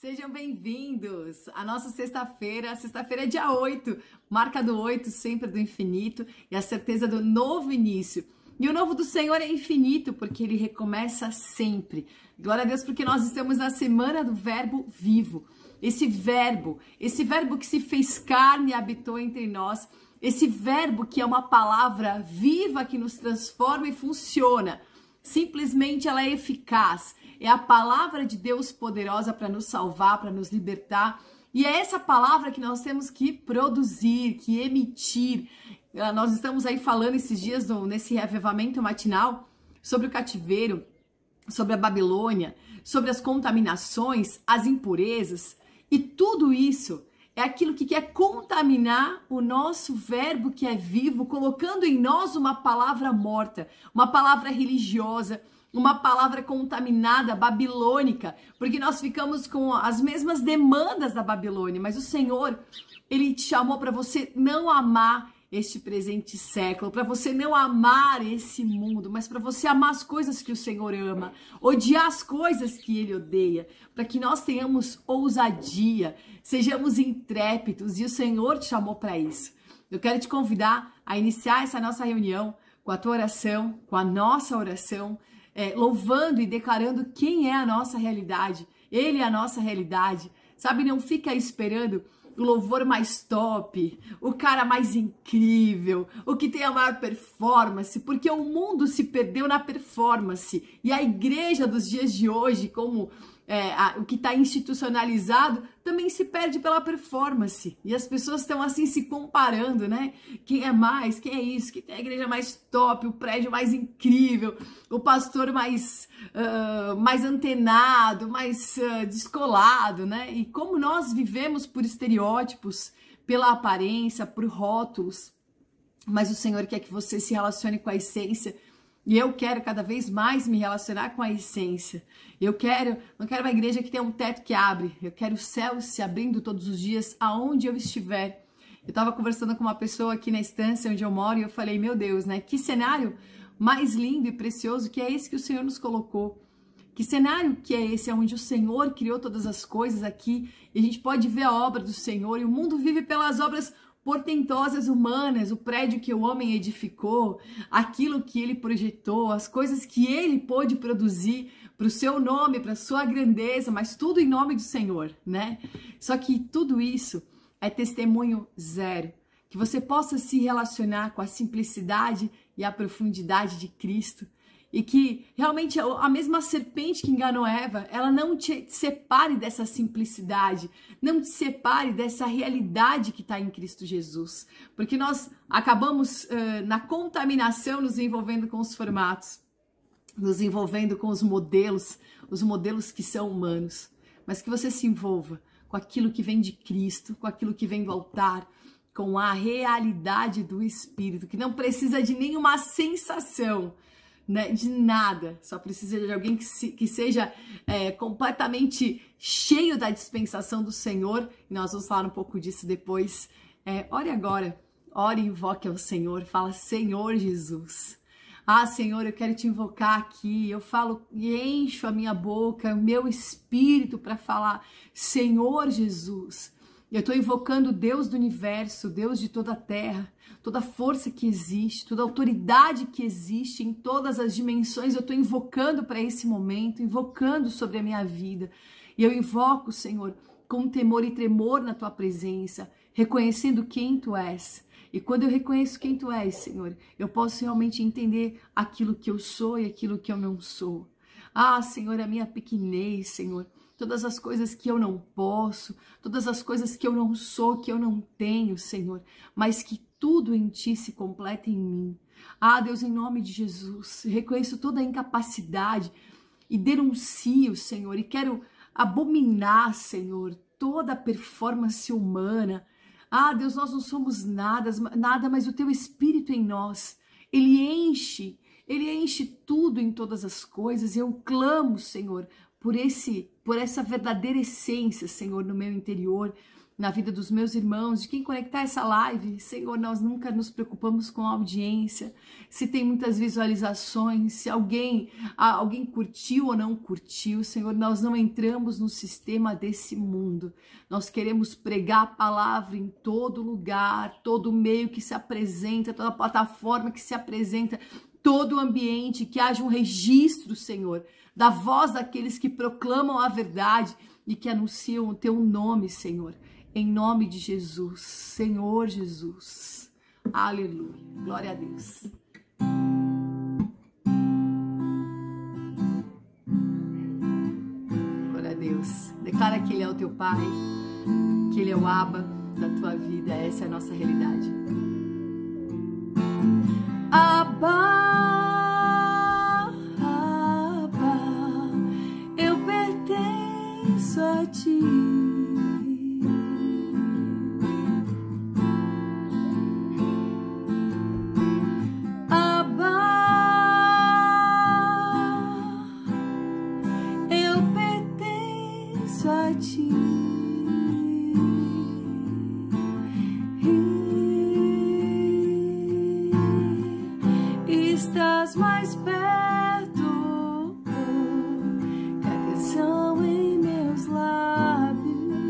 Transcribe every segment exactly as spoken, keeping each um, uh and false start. Sejam bem-vindos à nossa sexta-feira, sexta-feira é dia oito, marca do oito, sempre do infinito e a certeza do novo início. E o novo do Senhor é infinito, porque ele recomeça sempre. Glória a Deus, porque nós estamos na semana do Verbo vivo. Esse Verbo, esse Verbo que se fez carne e habitou entre nós, esse Verbo que é uma palavra viva que nos transforma e funciona. Simplesmente ela é eficaz, é a palavra de Deus poderosa para nos salvar, para nos libertar, e é essa palavra que nós temos que produzir, que emitir. Nós estamos aí falando esses dias, nesse reavivamento matinal, sobre o cativeiro, sobre a Babilônia, sobre as contaminações, as impurezas, e tudo isso é aquilo que quer contaminar o nosso verbo que é vivo, colocando em nós uma palavra morta, uma palavra religiosa, uma palavra contaminada, babilônica, porque nós ficamos com as mesmas demandas da Babilônia, mas o Senhor, Ele te chamou para você não amar este presente século, para você não amar esse mundo, mas para você amar as coisas que o Senhor ama, odiar as coisas que Ele odeia, para que nós tenhamos ousadia, sejamos intrépidos, e o Senhor te chamou para isso. Eu quero te convidar a iniciar essa nossa reunião com a tua oração, com a nossa oração, é, louvando e declarando quem é a nossa realidade. Ele é a nossa realidade, sabe? Não fica esperando o louvor mais top, o cara mais incrível, o que tem a maior performance, porque o mundo se perdeu na performance e a igreja dos dias de hoje, como é, a, o que está institucionalizado, também se perde pela performance e as pessoas estão assim se comparando, né? Quem é mais, quem é isso, quem tem a igreja mais top, o prédio mais incrível, o pastor mais, uh, mais antenado, mais uh, descolado, né? E como nós vivemos por estereótipos, pela aparência, por rótulos, mas o Senhor quer que você se relacione com a essência. E eu quero cada vez mais me relacionar com a essência. Eu quero, não quero uma igreja que tenha um teto que abre. Eu quero o céu se abrindo todos os dias, aonde eu estiver. Eu estava conversando com uma pessoa aqui na estância onde eu moro e eu falei, meu Deus, né? Que cenário mais lindo e precioso que é esse que o Senhor nos colocou. Que cenário que é esse, onde o Senhor criou todas as coisas aqui. E a gente pode ver a obra do Senhor. E o mundo vive pelas obras portentosas humanas, o prédio que o homem edificou, aquilo que ele projetou, as coisas que ele pôde produzir para o seu nome, para a sua grandeza, mas tudo em nome do Senhor, né? Só que tudo isso é testemunho zero. Que você possa se relacionar com a simplicidade e a profundidade de Cristo. E que realmente a mesma serpente que enganou Eva, ela não te separe dessa simplicidade, não te separe dessa realidade que está em Cristo Jesus. Porque nós acabamos uh, na contaminação nos envolvendo com os formatos, nos envolvendo com os modelos, os modelos que são humanos. Mas que você se envolva com aquilo que vem de Cristo, com aquilo que vem do altar, com a realidade do Espírito, que não precisa de nenhuma sensação, de nada, só precisa de alguém que, se, que seja é, completamente cheio da dispensação do Senhor, e nós vamos falar um pouco disso depois. É, ore agora, ore e invoque ao Senhor, fala, Senhor Jesus, ah Senhor, eu quero te invocar aqui, eu falo e encho a minha boca, o meu espírito para falar, Senhor Jesus, eu estou invocando o Deus do universo, Deus de toda a terra, toda a força que existe, toda a autoridade que existe em todas as dimensões, eu estou invocando para esse momento, invocando sobre a minha vida. E eu invoco, Senhor, com temor e tremor na tua presença, reconhecendo quem tu és. E quando eu reconheço quem tu és, Senhor, eu posso realmente entender aquilo que eu sou e aquilo que eu não sou. Ah, Senhor, a minha pequenez, Senhor. Todas as coisas que eu não posso, todas as coisas que eu não sou, que eu não tenho, Senhor, mas que tudo em Ti se completa em mim. Ah, Deus, em nome de Jesus, reconheço toda a incapacidade e denuncio, Senhor, e quero abominar, Senhor, toda a performance humana. Ah, Deus, nós não somos nada, nada, mas o Teu Espírito em nós, Ele enche, Ele enche tudo em todas as coisas. Eu clamo, Senhor, por esse... por essa verdadeira essência, Senhor, no meu interior, na vida dos meus irmãos, de quem conectar essa live. Senhor, nós nunca nos preocupamos com a audiência, se tem muitas visualizações, se alguém, alguém curtiu ou não curtiu. Senhor, nós não entramos no sistema desse mundo. Nós queremos pregar a palavra em todo lugar, todo meio que se apresenta, toda plataforma que se apresenta, todo o ambiente, que haja um registro, Senhor, da voz daqueles que proclamam a verdade e que anunciam o Teu nome, Senhor. Em nome de Jesus, Senhor Jesus. Aleluia. Glória a Deus. Glória a Deus. Declara que Ele é o teu Pai, que Ele é o Abba da tua vida. Essa é a nossa realidade. Abba. A ti, Abba, eu pertenço a ti. E estás mais perto que a canção em lábios.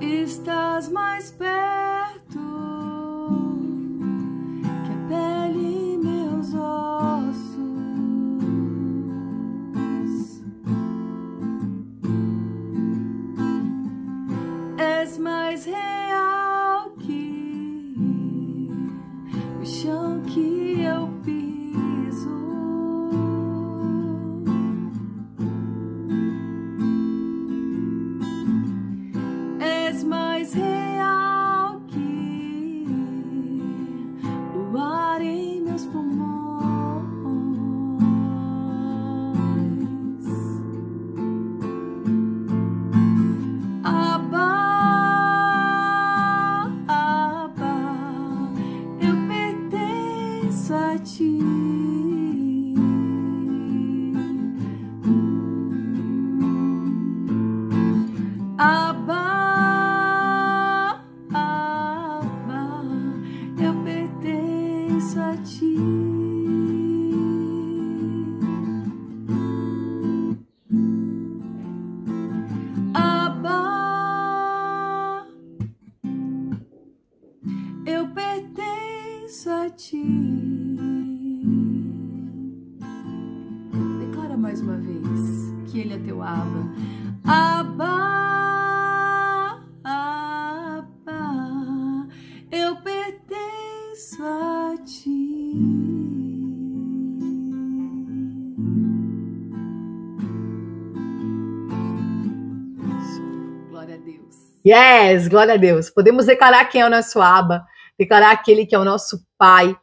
Estás mais perto que a pele em meus ossos. És mais real que o chão que eu piso. Yes, glória a Deus. Podemos declarar quem é o nosso Abba, declarar aquele que é o nosso Pai,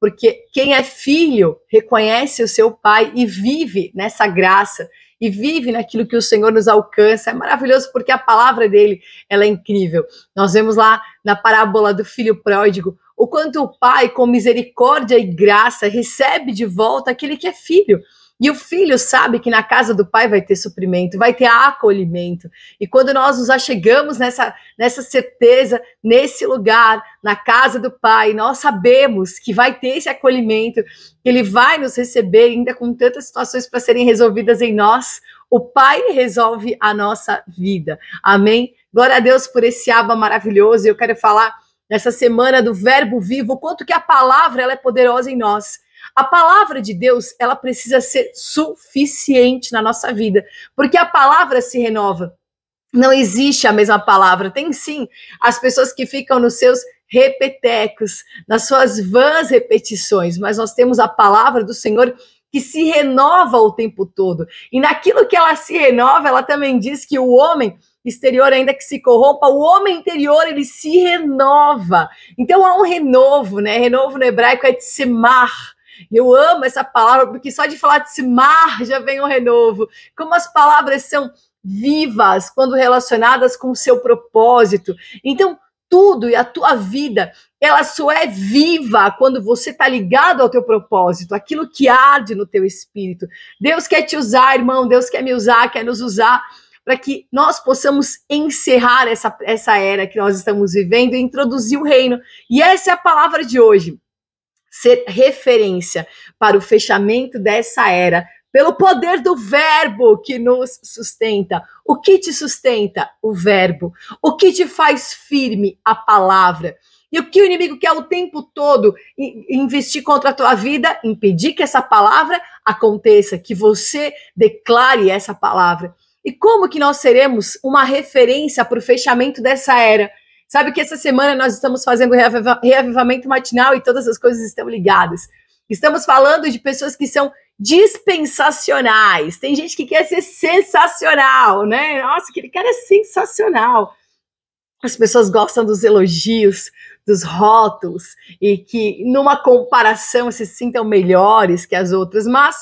porque quem é filho reconhece o seu Pai e vive nessa graça, e vive naquilo que o Senhor nos alcança. É maravilhoso, porque a palavra dele, ela é incrível. Nós vemos lá na parábola do filho pródigo, o quanto o Pai, com misericórdia e graça, recebe de volta aquele que é filho. E o filho sabe que na casa do Pai vai ter suprimento, vai ter acolhimento. E quando nós nos achegamos nessa, nessa certeza, nesse lugar, na casa do Pai, nós sabemos que vai ter esse acolhimento, que Ele vai nos receber, ainda com tantas situações para serem resolvidas em nós. O Pai resolve a nossa vida. Amém? Glória a Deus por esse Abba maravilhoso. E eu quero falar nessa semana do Verbo Vivo, o quanto que a palavra ela é poderosa em nós. A palavra de Deus, ela precisa ser suficiente na nossa vida, porque a palavra se renova. Não existe a mesma palavra. Tem sim as pessoas que ficam nos seus repetecos, nas suas vãs repetições, mas nós temos a palavra do Senhor que se renova o tempo todo. E naquilo que ela se renova, ela também diz que o homem exterior, ainda que se corrompa, o homem interior, ele se renova. Então há um renovo, né? Renovo no hebraico é tsemar. Eu amo essa palavra, porque só de falar de tsemar já vem um renovo. Como as palavras são vivas quando relacionadas com o seu propósito. Então, tudo e a tua vida, ela só é viva quando você está ligado ao teu propósito, aquilo que arde no teu espírito. Deus quer te usar, irmão, Deus quer me usar, quer nos usar, para que nós possamos encerrar essa, essa era que nós estamos vivendo e introduzir o reino. E essa é a palavra de hoje, ser referência para o fechamento dessa era, pelo poder do verbo que nos sustenta. O que te sustenta? O verbo. O que te faz firme? A palavra. E o que o inimigo quer o tempo todo investir contra a tua vida? Impedir que essa palavra aconteça, que você declare essa palavra. E como que nós seremos uma referência para o fechamento dessa era? Sabe que essa semana nós estamos fazendo reavivamento matinal e todas as coisas estão ligadas. Estamos falando de pessoas que são dispensacionais. Tem gente que quer ser sensacional, né? Nossa, aquele cara é sensacional. As pessoas gostam dos elogios, dos rótulos, e que numa comparação se sintam melhores que as outras, mas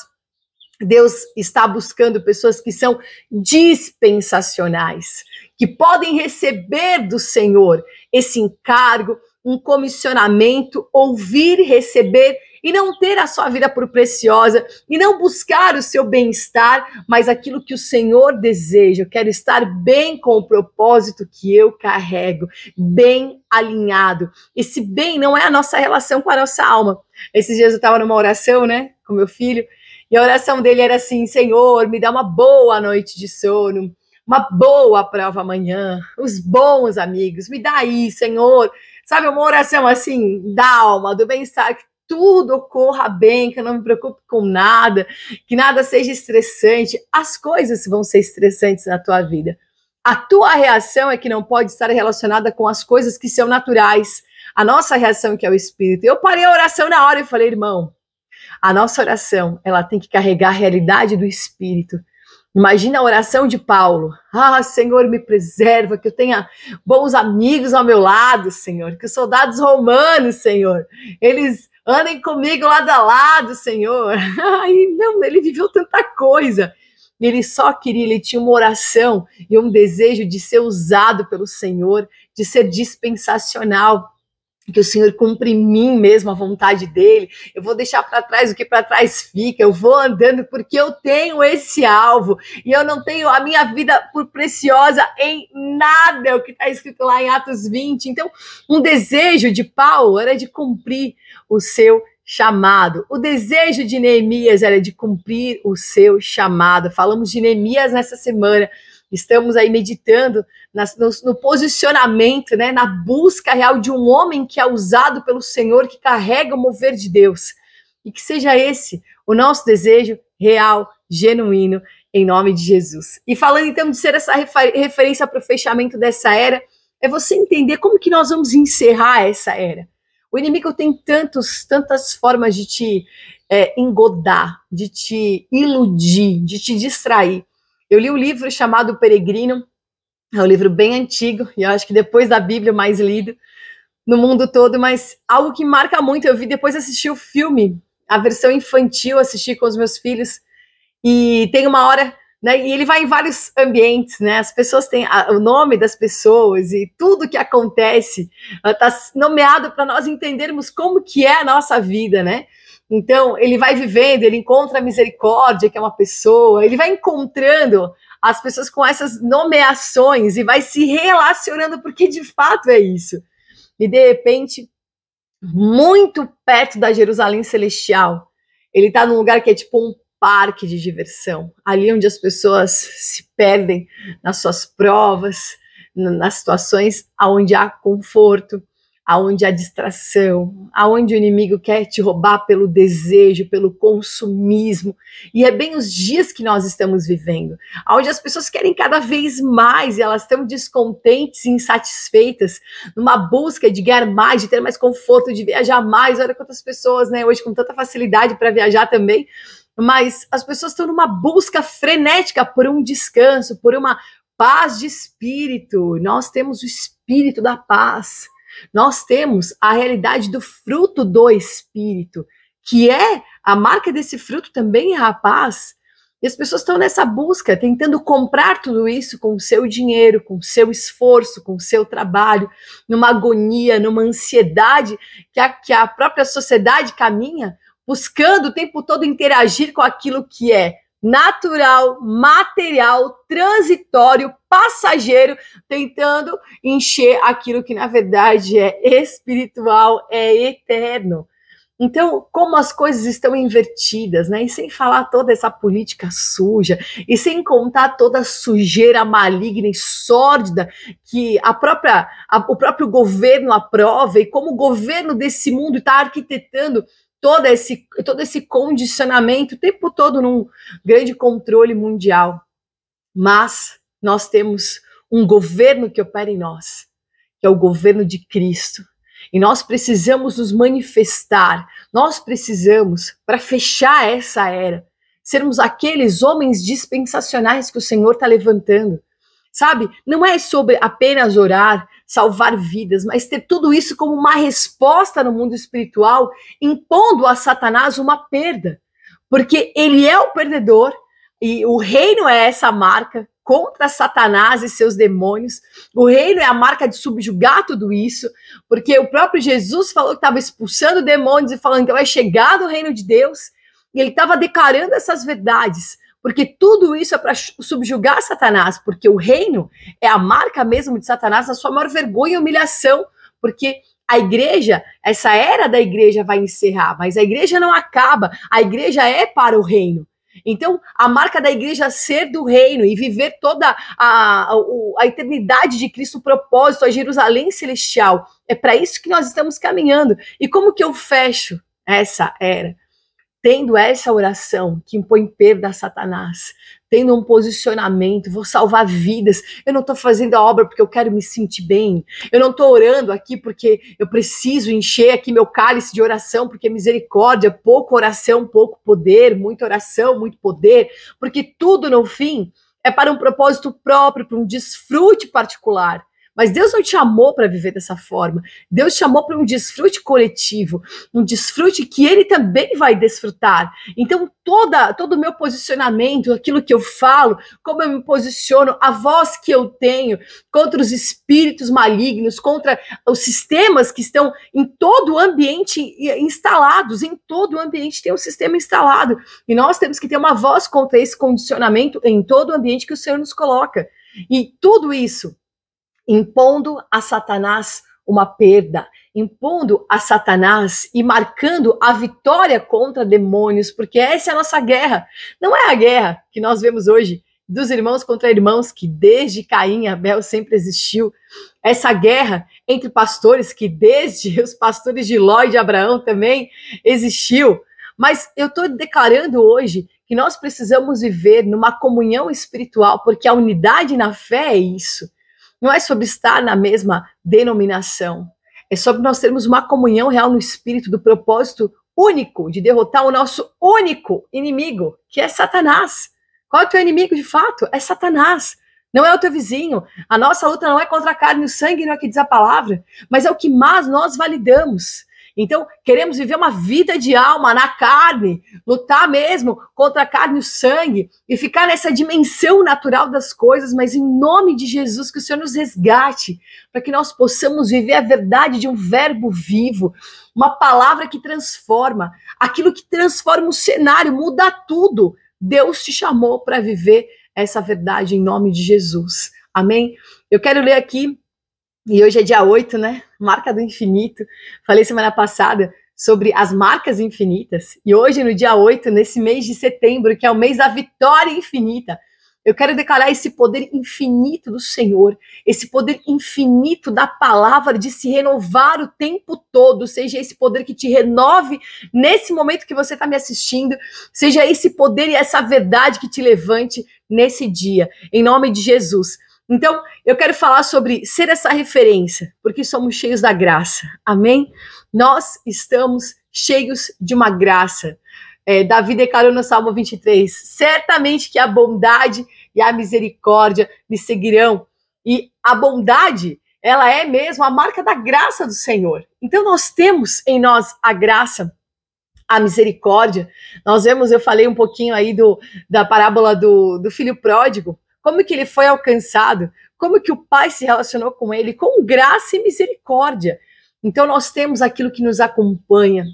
Deus está buscando pessoas que são dispensacionais, que podem receber do Senhor esse encargo, um comissionamento, ouvir e receber, e não ter a sua vida por preciosa, e não buscar o seu bem-estar, mas aquilo que o Senhor deseja. Eu quero estar bem com o propósito que eu carrego, bem alinhado. Esse bem não é a nossa relação com a nossa alma. Esses dias eu estava numa oração, né, com meu filho, e a oração dele era assim: Senhor, me dá uma boa noite de sono, uma boa prova amanhã, os bons amigos, me dá aí, Senhor. Sabe, uma oração assim, da alma, do bem-estar, tudo ocorra bem, que eu não me preocupe com nada, que nada seja estressante. As coisas vão ser estressantes na tua vida. A tua reação é que não pode estar relacionada com as coisas que são naturais. A nossa reação que é o Espírito. Eu parei a oração na hora e falei, irmão, a nossa oração, ela tem que carregar a realidade do Espírito. Imagina a oração de Paulo. Ah, Senhor, me preserva, que eu tenha bons amigos ao meu lado, Senhor. Que os soldados romanos, Senhor, eles andem comigo lado a lado, Senhor. Ai, não, ele viveu tanta coisa. Ele só queria, ele tinha uma oração e um desejo de ser usado pelo Senhor, de ser dispensacional. Que o Senhor cumpra em mim mesmo a vontade dele. Eu vou deixar para trás o que para trás fica. Eu vou andando porque eu tenho esse alvo. E eu não tenho a minha vida por preciosa em nada. O que está escrito lá em Atos vinte. Então, um desejo de Paulo era de cumprir o seu chamado. O desejo de Neemias era de cumprir o seu chamado. Falamos de Neemias nessa semana. Estamos aí meditando no posicionamento, né, na busca real de um homem que é usado pelo Senhor, que carrega o mover de Deus. E que seja esse o nosso desejo real, genuíno, em nome de Jesus. E falando então de ser essa referência para o fechamento dessa era, é você entender como que nós vamos encerrar essa era. O inimigo tem tantos, tantas formas de te é, engodar, de te iludir, de te distrair. Eu li um livro chamado O Peregrino, é um livro bem antigo, e eu acho que depois da Bíblia o mais lido no mundo todo, mas algo que marca muito, eu vi depois assistir o filme, a versão infantil, assisti com os meus filhos, e tem uma hora, né, e ele vai em vários ambientes, né, as pessoas têm a, o nome das pessoas, e tudo que acontece está nomeado para nós entendermos como que é a nossa vida, né? Então, ele vai vivendo, ele encontra a misericórdia, que é uma pessoa, ele vai encontrando as pessoas com essas nomeações e vai se relacionando, porque de fato é isso. E de repente, muito perto da Jerusalém Celestial, ele está num lugar que é tipo um parque de diversão, ali onde as pessoas se perdem nas suas provas, nas situações onde há conforto, aonde há distração, aonde o inimigo quer te roubar pelo desejo, pelo consumismo, e é bem os dias que nós estamos vivendo, aonde as pessoas querem cada vez mais, e elas estão descontentes e insatisfeitas, numa busca de ganhar mais, de ter mais conforto, de viajar mais. Olha quantas pessoas, né, hoje com tanta facilidade para viajar também, mas as pessoas estão numa busca frenética por um descanso, por uma paz de espírito. Nós temos o espírito da paz, nós temos a realidade do fruto do Espírito, que é, a marca desse fruto também é a paz. E as pessoas estão nessa busca, tentando comprar tudo isso com o seu dinheiro, com o seu esforço, com o seu trabalho, numa agonia, numa ansiedade que a, que a própria sociedade caminha, buscando o tempo todo interagir com aquilo que é natural, material, transitório, passageiro, tentando encher aquilo que, na verdade, é espiritual, é eterno. Então, como as coisas estão invertidas, né? E sem falar toda essa política suja, e sem contar toda a sujeira maligna e sórdida que a própria, a, o próprio governo aprova, e como o governo desse mundo está arquitetando todo esse, todo esse condicionamento o tempo todo num grande controle mundial. Mas nós temos um governo que opera em nós, que é o governo de Cristo. E nós precisamos nos manifestar, nós precisamos, para fechar essa era, sermos aqueles homens dispensacionais que o Senhor está levantando, sabe? Não é sobre apenas orar, salvar vidas, mas ter tudo isso como uma resposta no mundo espiritual, impondo a Satanás uma perda, porque ele é o perdedor e o reino é essa marca contra Satanás e seus demônios. O reino é a marca de subjugar tudo isso, porque o próprio Jesus falou que estava expulsando demônios e falando, então é chegado o reino de Deus, e ele estava declarando essas verdades, porque tudo isso é para subjugar Satanás, porque o reino é a marca mesmo de Satanás, a sua maior vergonha e humilhação, porque a igreja, essa era da igreja vai encerrar, mas a igreja não acaba, a igreja é para o reino. Então, a marca da igreja ser do reino e viver toda a, a, a eternidade de Cristo, o propósito, a Jerusalém celestial, é para isso que nós estamos caminhando. E como que eu fecho essa era? Tendo essa oração que impõe perda a Satanás, tendo um posicionamento, vou salvar vidas, eu não estou fazendo a obra porque eu quero me sentir bem, eu não estou orando aqui porque eu preciso encher aqui meu cálice de oração, porque misericórdia, pouca oração, pouco poder, muita oração, muito poder, porque tudo no fim é para um propósito próprio, para um desfrute particular. Mas Deus não te chamou para viver dessa forma. Deus te chamou para um desfrute coletivo, um desfrute que ele também vai desfrutar. Então, toda, todo o meu posicionamento, aquilo que eu falo, como eu me posiciono, a voz que eu tenho contra os espíritos malignos, contra os sistemas que estão em todo o ambiente instalados, em todo o ambiente tem um sistema instalado. E nós temos que ter uma voz contra esse condicionamento em todo o ambiente que o Senhor nos coloca. E tudo isso impondo a Satanás uma perda, impondo a Satanás e marcando a vitória contra demônios, porque essa é a nossa guerra. Não é a guerra que nós vemos hoje dos irmãos contra irmãos, que desde Caim e Abel sempre existiu. Essa guerra entre pastores, que desde os pastores de Ló e de Abraão também existiu. Mas eu estou declarando hoje que nós precisamos viver numa comunhão espiritual, porque a unidade na fé é isso. Não é sobre estar na mesma denominação, é sobre nós termos uma comunhão real no espírito do propósito único de derrotar o nosso único inimigo, que é Satanás. Qual é o teu inimigo de fato? É Satanás, não é o teu vizinho. A nossa luta não é contra a carne e o sangue, não é o que diz a palavra, mas é o que mais nós validamos. Então, queremos viver uma vida de alma na carne, lutar mesmo contra a carne e o sangue, e ficar nessa dimensão natural das coisas, mas em nome de Jesus, que o Senhor nos resgate, para que nós possamos viver a verdade de um verbo vivo, uma palavra que transforma, aquilo que transforma o cenário, muda tudo. Deus te chamou para viver essa verdade em nome de Jesus. Amém? Eu quero ler aqui, e hoje é dia oito, né? Marca do infinito. Falei semana passada sobre as marcas infinitas. E hoje, no dia oito, nesse mês de setembro, que é o mês da vitória infinita, eu quero declarar esse poder infinito do Senhor, esse poder infinito da palavra de se renovar o tempo todo, seja esse poder que te renove nesse momento que você está me assistindo, seja esse poder e essa verdade que te levante nesse dia, em nome de Jesus. Então, eu quero falar sobre ser essa referência, porque somos cheios da graça, amém? Nós estamos cheios de uma graça. É, Davi declarou no Salmo vinte e três, certamente que a bondade e a misericórdia me seguirão. E a bondade, ela é mesmo a marca da graça do Senhor. Então, nós temos em nós a graça a misericórdia. Nós vemos, eu falei um pouquinho aí do, da parábola do, do filho pródigo, como que ele foi alcançado, como que o pai se relacionou com ele, com graça e misericórdia. Então nós temos aquilo que nos acompanha,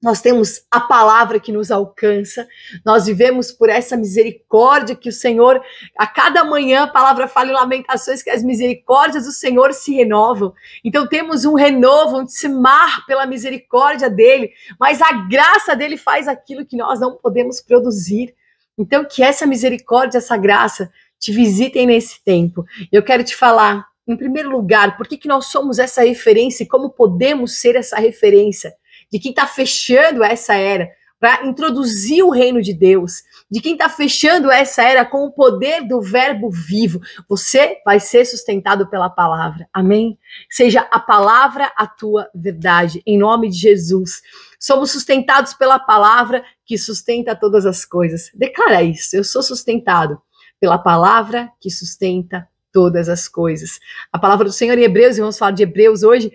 nós temos a palavra que nos alcança, nós vivemos por essa misericórdia que o Senhor, a cada manhã, a palavra fala em Lamentações, que as misericórdias do Senhor se renovam. Então temos um renovo, um desmar pela misericórdia dele, mas a graça dele faz aquilo que nós não podemos produzir. Então que essa misericórdia, essa graça, te visitem nesse tempo. Eu quero te falar, em primeiro lugar, por que que nós somos essa referência e como podemos ser essa referência de quem está fechando essa era para introduzir o reino de Deus, de quem está fechando essa era com o poder do verbo vivo. Você vai ser sustentado pela palavra, amém? Seja a palavra a tua verdade, em nome de Jesus. Somos sustentados pela palavra que sustenta todas as coisas. Declara isso, eu sou sustentado pela palavra que sustenta todas as coisas. A palavra do Senhor em Hebreus, e vamos falar de Hebreus hoje,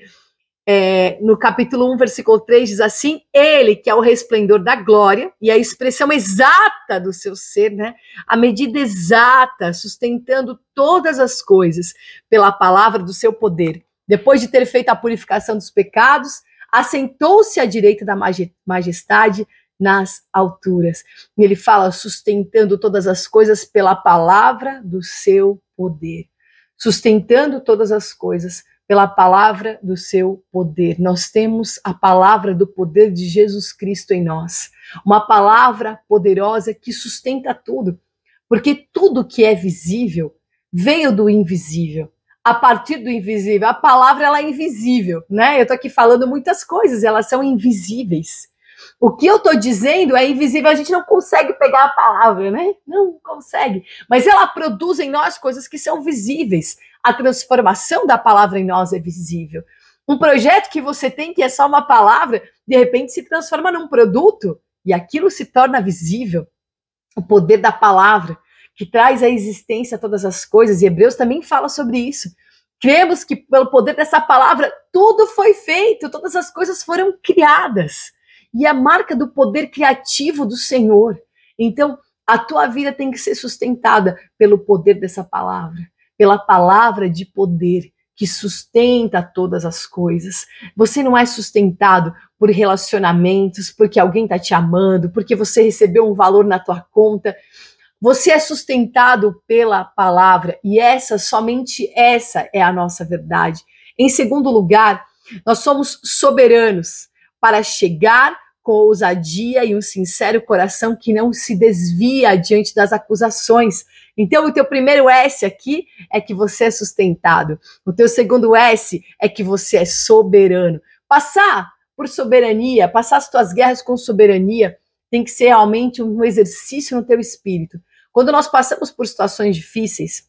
É, no capítulo um, versículo três, diz assim: ele que é o resplendor da glória e a expressão exata do seu ser, né? A medida exata, sustentando todas as coisas pela palavra do seu poder. Depois de ter feito a purificação dos pecados, assentou-se à direita da majestade nas alturas. E ele fala, sustentando todas as coisas pela palavra do seu poder. Sustentando todas as coisas pela palavra do seu poder. Nós temos a palavra do poder de Jesus Cristo em nós. Uma palavra poderosa que sustenta tudo. Porque tudo que é visível veio do invisível. A partir do invisível. A palavra, ela é invisível, né? Eu tô aqui falando muitas coisas, elas são invisíveis. O que eu tô dizendo é invisível, a gente não consegue pegar a palavra, né? Não consegue. Mas ela produz em nós coisas que são visíveis. A transformação da palavra em nós é visível. Um projeto que você tem, que é só uma palavra, de repente se transforma num produto e aquilo se torna visível. O poder da palavra, que traz à existência todas as coisas. E Hebreus também fala sobre isso. Cremos que pelo poder dessa palavra, tudo foi feito, todas as coisas foram criadas. E a marca do poder criativo do Senhor. Então, a tua vida tem que ser sustentada pelo poder dessa palavra. Pela palavra de poder que sustenta todas as coisas. Você não é sustentado por relacionamentos, porque alguém está te amando, porque você recebeu um valor na tua conta. Você é sustentado pela palavra e essa, somente essa é a nossa verdade. Em segundo lugar, nós somos soberanos para chegar com ousadia e um sincero coração que não se desvia diante das acusações. Então, o teu primeiro S aqui é que você é sustentado. O teu segundo S é que você é soberano. Passar por soberania, passar as tuas guerras com soberania, tem que ser realmente um exercício no teu espírito. Quando nós passamos por situações difíceis,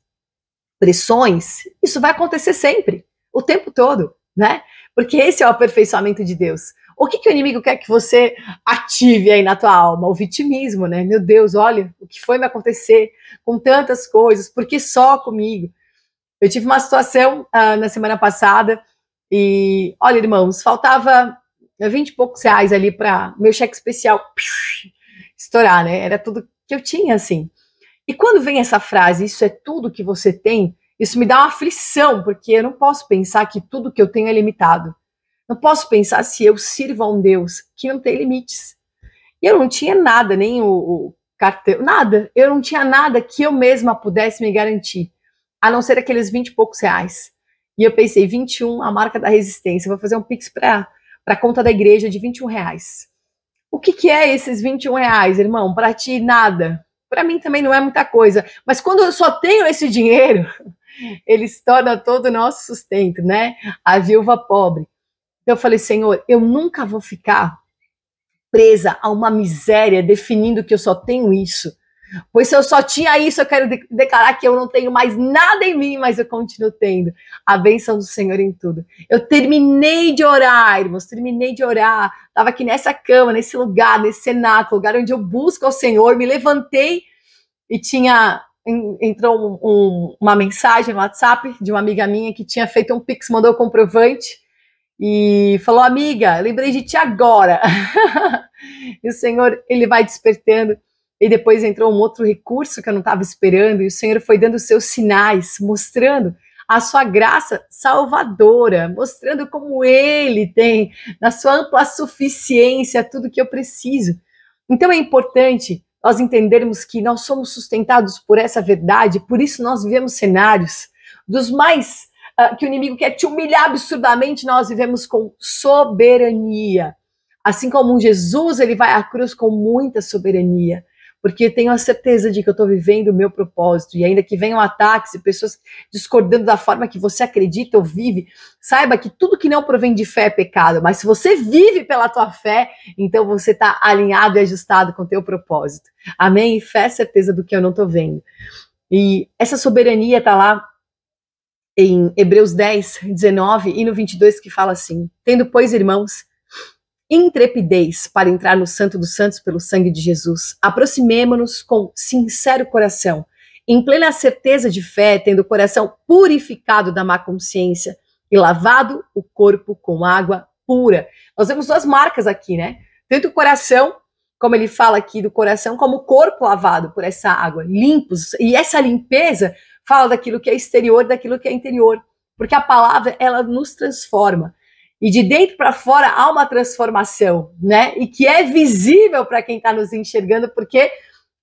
pressões, isso vai acontecer sempre, o tempo todo, né? Porque esse é o aperfeiçoamento de Deus. O que que o inimigo quer que você ative aí na tua alma? O vitimismo, né? Meu Deus, olha, o que foi me acontecer com tantas coisas? Por que só comigo? Eu tive uma situação uh, na semana passada e, olha, irmãos, faltava vinte e poucos reais ali para meu cheque especial piu, estourar, né? Era tudo que eu tinha, assim. E quando vem essa frase, isso é tudo que você tem, isso me dá uma aflição, porque eu não posso pensar que tudo que eu tenho é limitado. Não posso pensar se eu sirvo a um Deus que não tem limites. E eu não tinha nada, nem o, o cartão, nada. Eu não tinha nada que eu mesma pudesse me garantir, a não ser aqueles vinte e poucos reais. E eu pensei, vinte e um, a marca da resistência. Eu vou fazer um pix para a conta da igreja de vinte e um reais. O que que é esses vinte e um reais, irmão? Para ti, nada. Para mim também não é muita coisa. Mas quando eu só tenho esse dinheiro, ele se torna todo o nosso sustento, né? A viúva pobre. Eu falei, Senhor, eu nunca vou ficar presa a uma miséria definindo que eu só tenho isso. Pois se eu só tinha isso, eu quero de- declarar que eu não tenho mais nada em mim, mas eu continuo tendo a bênção do Senhor em tudo. Eu terminei de orar, irmãos, terminei de orar. Estava aqui nessa cama, nesse lugar, nesse cenáculo, lugar onde eu busco ao Senhor. Me levantei e tinha... entrou um, um, uma mensagem no WhatsApp de uma amiga minha que tinha feito um pix, mandou o comprovante. E falou, amiga, lembrei de ti agora. E o Senhor, ele vai despertando. E depois entrou um outro recurso que eu não estava esperando. E o Senhor foi dando os seus sinais, mostrando a sua graça salvadora, mostrando como ele tem, na sua ampla suficiência, tudo que eu preciso. Então é importante nós entendermos que nós somos sustentados por essa verdade, por isso nós vivemos cenários dos mais, uh, que o inimigo quer te humilhar absurdamente, nós vivemos com soberania. Assim como Jesus, ele vai à cruz com muita soberania, porque eu tenho a certeza de que eu estou vivendo o meu propósito, e ainda que venham ataques e pessoas discordando da forma que você acredita ou vive, saiba que tudo que não provém de fé é pecado, mas se você vive pela tua fé, então você está alinhado e ajustado com o teu propósito. Amém? Fé é certeza do que eu não estou vendo. E essa soberania está lá em Hebreus dez, dezenove e no vinte e dois, que fala assim: tendo, pois, irmãos, intrepidez para entrar no Santo dos Santos pelo sangue de Jesus, aproximemo-nos com sincero coração, em plena certeza de fé, tendo o coração purificado da má consciência e lavado o corpo com água pura. Nós vemos duas marcas aqui, né? Tanto o coração, como ele fala aqui do coração, como o corpo lavado por essa água, limpos. E essa limpeza fala daquilo que é exterior, daquilo que é interior, porque a palavra, ela nos transforma. E de dentro para fora há uma transformação, né? E que é visível para quem está nos enxergando, porque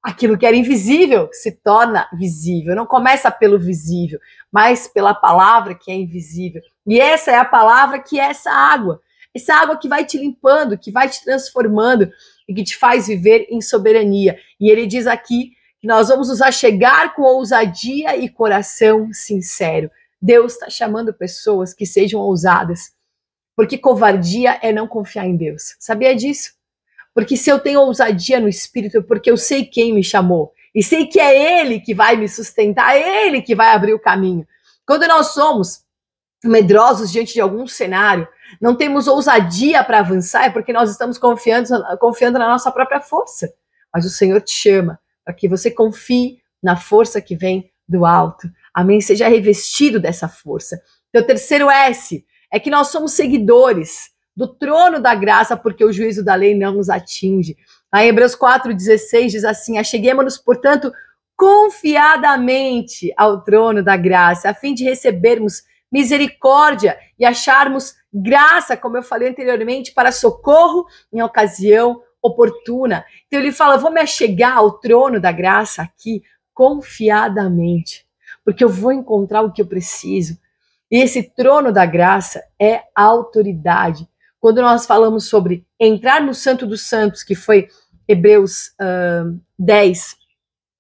aquilo que era invisível se torna visível. Não começa pelo visível, mas pela palavra que é invisível. E essa é a palavra que é essa água. Essa água que vai te limpando, que vai te transformando e que te faz viver em soberania. E ele diz aqui que nós vamos nos achegar com ousadia e coração sincero. Deus está chamando pessoas que sejam ousadas. Porque covardia é não confiar em Deus. Sabia disso? Porque se eu tenho ousadia no Espírito, porque eu sei quem me chamou. E sei que é Ele que vai me sustentar, é Ele que vai abrir o caminho. Quando nós somos medrosos diante de algum cenário, não temos ousadia para avançar, é porque nós estamos confiando, confiando na nossa própria força. Mas o Senhor te chama para que você confie na força que vem do alto. Amém? Seja revestido dessa força. Então, terceiro S... é que nós somos seguidores do trono da graça, porque o juízo da lei não nos atinge. Aí Hebreus quatro, dezesseis diz assim: acheguemo-nos, portanto, confiadamente ao trono da graça, a fim de recebermos misericórdia e acharmos graça, como eu falei anteriormente, para socorro em ocasião oportuna. Então ele fala: eu vou me achegar ao trono da graça aqui confiadamente, porque eu vou encontrar o que eu preciso. E esse trono da graça é a autoridade. Quando nós falamos sobre entrar no Santo dos Santos, que foi Hebreus uh, dez,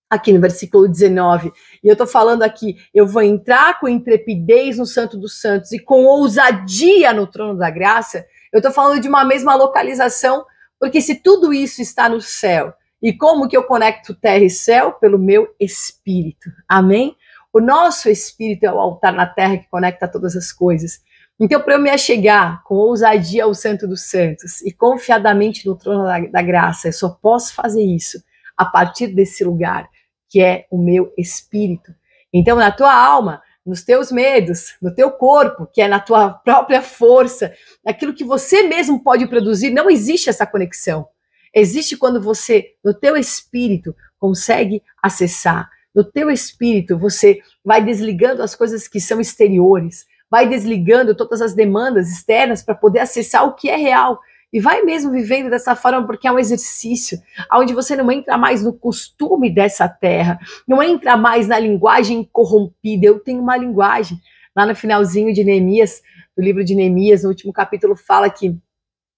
aqui no versículo dezenove, e eu estou falando aqui, eu vou entrar com intrepidez no Santo dos Santos e com ousadia no trono da graça, eu estou falando de uma mesma localização, porque se tudo isso está no céu, e como que eu conecto terra e céu? Pelo meu espírito. Amém? O nosso espírito é o altar na terra que conecta todas as coisas. Então, para eu me achegar com ousadia ao Santo dos Santos e confiadamente no trono da, da graça, eu só posso fazer isso a partir desse lugar, que é o meu espírito. Então, na tua alma, nos teus medos, no teu corpo, que é na tua própria força, naquilo que você mesmo pode produzir, não existe essa conexão. Existe quando você, no teu espírito, consegue acessar. No teu espírito, você vai desligando as coisas que são exteriores, vai desligando todas as demandas externas para poder acessar o que é real. E vai mesmo vivendo dessa forma, porque é um exercício, onde você não entra mais no costume dessa terra, não entra mais na linguagem corrompida. Eu tenho uma linguagem. Lá no finalzinho de Neemias, do livro de Neemias, no último capítulo, fala que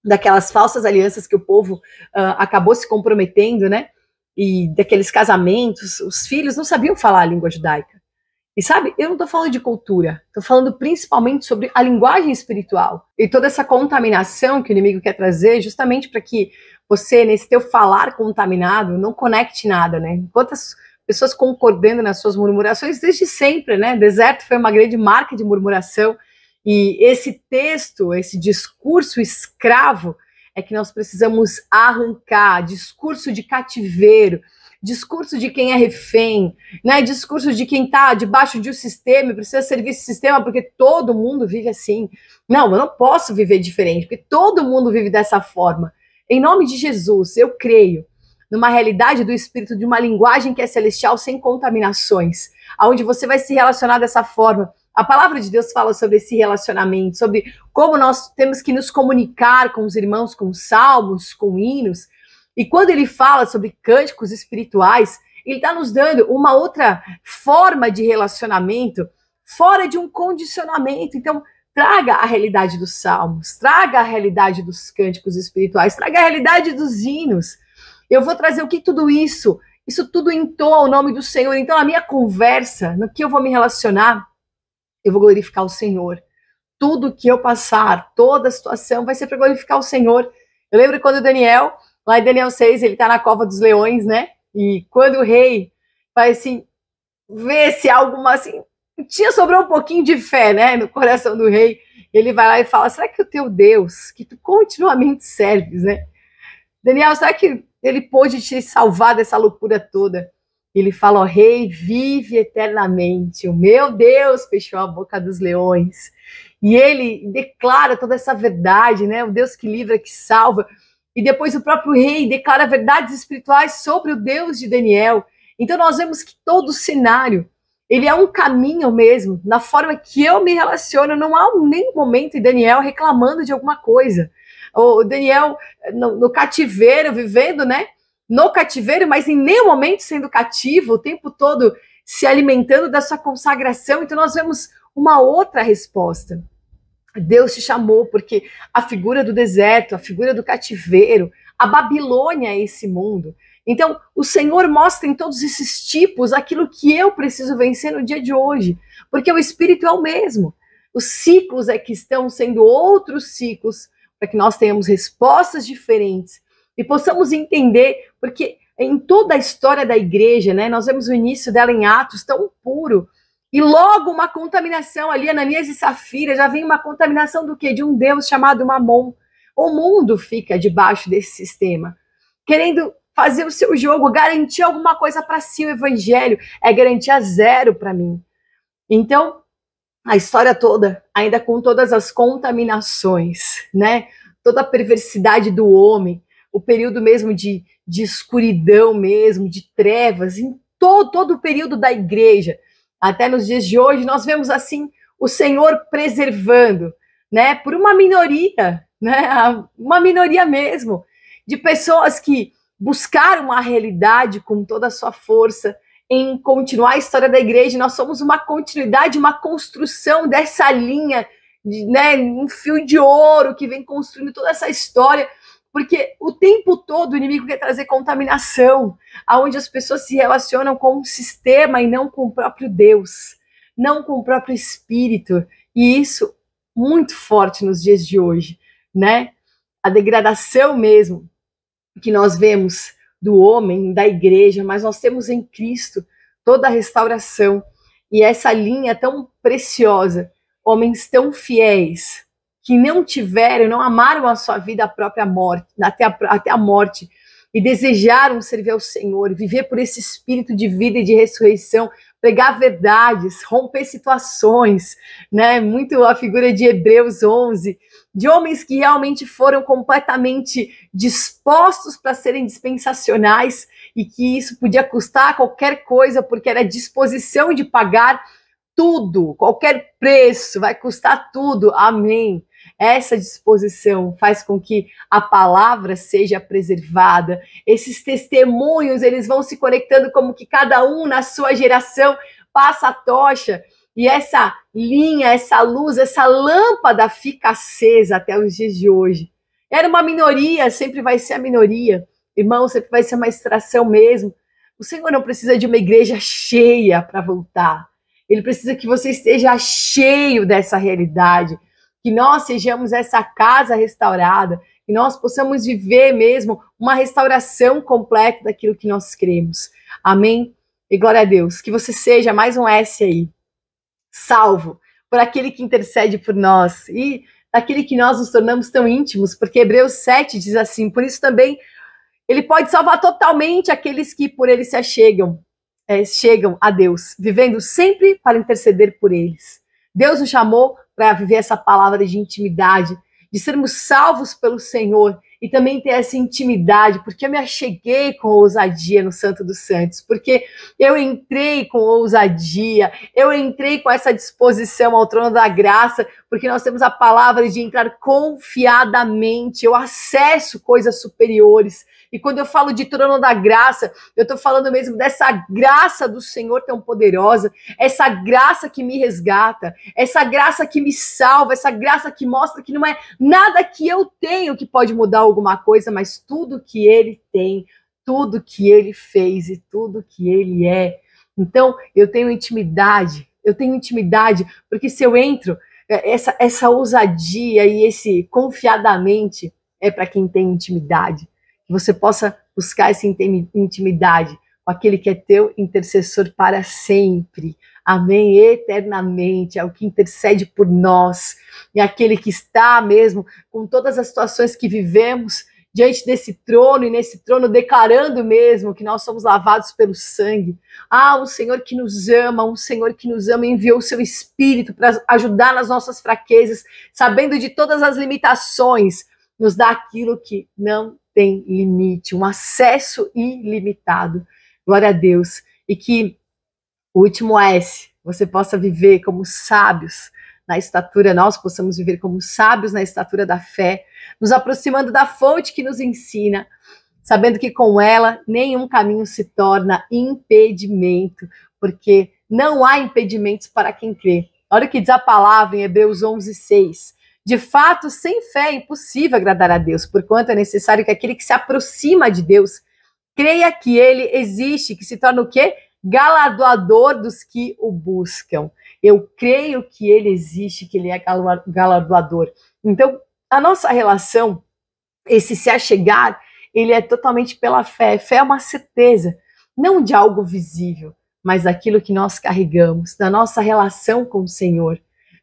daquelas falsas alianças que o povo uh, acabou se comprometendo, né? E daqueles casamentos, os filhos não sabiam falar a língua judaica. E sabe, eu não estou falando de cultura, estou falando principalmente sobre a linguagem espiritual. E toda essa contaminação que o inimigo quer trazer, justamente para que você, nesse teu falar contaminado, não conecte nada, né? Quantas pessoas concordando nas suas murmurações desde sempre, né? Deserto foi uma grande marca de murmuração. E esse texto, esse discurso escravo, é que nós precisamos arrancar discurso de cativeiro, discurso de quem é refém, né? Discurso de quem está debaixo de um sistema, precisa servir esse sistema, porque todo mundo vive assim. Não, eu não posso viver diferente, porque todo mundo vive dessa forma. Em nome de Jesus, eu creio numa realidade do Espírito, de uma linguagem que é celestial, sem contaminações, aonde você vai se relacionar dessa forma. A palavra de Deus fala sobre esse relacionamento, sobre como nós temos que nos comunicar com os irmãos, com salmos, com hinos. E quando ele fala sobre cânticos espirituais, ele está nos dando uma outra forma de relacionamento, fora de um condicionamento. Então, traga a realidade dos salmos, traga a realidade dos cânticos espirituais, traga a realidade dos hinos. Eu vou trazer o que tudo isso, isso tudo entoa o nome do Senhor. Então, a minha conversa, no que eu vou me relacionar, eu vou glorificar o Senhor. Tudo que eu passar, toda a situação, vai ser para glorificar o Senhor. Eu lembro quando o Daniel, lá em Daniel seis, ele está na cova dos leões, né? E quando o rei vai assim, ver se alguma assim, tinha sobrou um pouquinho de fé, né, no coração do rei, ele vai lá e fala, será que o teu Deus, que tu continuamente serves, né? Daniel, será que ele pôde te salvar dessa loucura toda? Ele fala, ó rei, vive eternamente, o meu Deus fechou a boca dos leões. E ele declara toda essa verdade, né, o Deus que livra, que salva. E depois o próprio rei declara verdades espirituais sobre o Deus de Daniel. Então nós vemos que todo cenário, ele é um caminho mesmo, na forma que eu me relaciono. Não há nenhum momento em Daniel reclamando de alguma coisa. O Daniel no, no cativeiro, vivendo, né, no cativeiro, mas em nenhum momento sendo cativo, o tempo todo se alimentando da sua consagração. Então nós vemos uma outra resposta. Deus te chamou, porque a figura do deserto, a figura do cativeiro, a Babilônia é esse mundo. Então, o Senhor mostra em todos esses tipos aquilo que eu preciso vencer no dia de hoje, porque o Espírito é o mesmo. Os ciclos é que estão sendo outros ciclos, para que nós tenhamos respostas diferentes e possamos entender, porque em toda a história da igreja, né, nós vemos o início dela em Atos tão puro, e logo uma contaminação ali, Ananias e Safira, já vem uma contaminação do quê? De um Deus chamado Mamon. O mundo fica debaixo desse sistema, querendo fazer o seu jogo, garantir alguma coisa para si. O evangelho é garantia zero para mim. Então, a história toda, ainda com todas as contaminações, né? Toda a perversidade do homem, o período mesmo de, de escuridão mesmo, de trevas, em todo, todo o período da igreja, até nos dias de hoje, nós vemos assim o Senhor preservando, né? Por uma minoria, né? Uma minoria mesmo, de pessoas que buscaram a realidade com toda a sua força em continuar a história da igreja. Nós somos uma continuidade, uma construção dessa linha, de, né, um fio de ouro que vem construindo toda essa história, porque o tempo todo o inimigo quer trazer contaminação, aonde as pessoas se relacionam com o sistema e não com o próprio Deus, não com o próprio Espírito, e isso muito forte nos dias de hoje, né? A degradação mesmo que nós vemos do homem, da igreja, mas nós temos em Cristo toda a restauração, e essa linha tão preciosa, homens tão fiéis, que não tiveram, não amaram a sua vida à própria morte, até a, até a morte, e desejaram servir ao Senhor, viver por esse espírito de vida e de ressurreição, pregar verdades, romper situações, né? Muito a figura de Hebreus onze, de homens que realmente foram completamente dispostos para serem dispensacionais, e que isso podia custar qualquer coisa, porque era disposição de pagar tudo, qualquer preço, vai custar tudo, amém. Essa disposição faz com que a palavra seja preservada. Esses testemunhos, eles vão se conectando, como que cada um na sua geração passa a tocha, e essa linha, essa luz, essa lâmpada fica acesa até os dias de hoje. Era uma minoria, sempre vai ser a minoria, irmão, sempre vai ser uma extração mesmo. O Senhor não precisa de uma igreja cheia para voltar, ele precisa que você esteja cheio dessa realidade, que nós sejamos essa casa restaurada, que nós possamos viver mesmo uma restauração completa daquilo que nós cremos. Amém? E glória a Deus. Que você seja, mais um S aí, salvo por aquele que intercede por nós e daquele que nós nos tornamos tão íntimos, porque Hebreus sete diz assim, por isso também ele pode salvar totalmente aqueles que por ele se achegam, é, chegam a Deus, vivendo sempre para interceder por eles. Deus nos chamou para viver essa palavra de intimidade, de sermos salvos pelo Senhor e também ter essa intimidade, porque eu me acheguei com ousadia no Santo dos Santos, porque eu entrei com ousadia, eu entrei com essa disposição ao trono da graça, porque nós temos a palavra de entrar confiadamente, eu acesso coisas superiores, e quando eu falo de trono da graça, eu estou falando mesmo dessa graça do Senhor tão poderosa, essa graça que me resgata, essa graça que me salva, essa graça que mostra que não é nada que eu tenho que pode mudar alguma coisa, mas tudo que ele tem, tudo que ele fez e tudo que ele é. Então, eu tenho intimidade, eu tenho intimidade, porque se eu entro, essa, essa ousadia e esse confiadamente é para quem tem intimidade. Que você possa buscar essa intimidade com aquele que é teu intercessor para sempre. Amém, eternamente, é o que intercede por nós, e aquele que está mesmo com todas as situações que vivemos diante desse trono, e nesse trono declarando mesmo que nós somos lavados pelo sangue. Ah, um Senhor que nos ama, um Senhor que nos ama, enviou o seu Espírito para ajudar nas nossas fraquezas, sabendo de todas as limitações, nos dá aquilo que não tem limite, um acesso ilimitado. Glória a Deus, e que o último S, você possa viver como sábios na estatura, nós possamos viver como sábios na estatura da fé, nos aproximando da fonte que nos ensina, sabendo que com ela nenhum caminho se torna impedimento, porque não há impedimentos para quem crê. Olha o que diz a palavra em Hebreus onze, seis. De fato, sem fé é impossível agradar a Deus, porquanto é necessário que aquele que se aproxima de Deus creia que ele existe, que se torna o quê? Galardoador dos que o buscam. Eu creio que ele existe, que ele é galardoador. Então, a nossa relação, esse se achegar, ele é totalmente pela fé. Fé é uma certeza, não de algo visível, mas daquilo que nós carregamos, da nossa relação com o Senhor.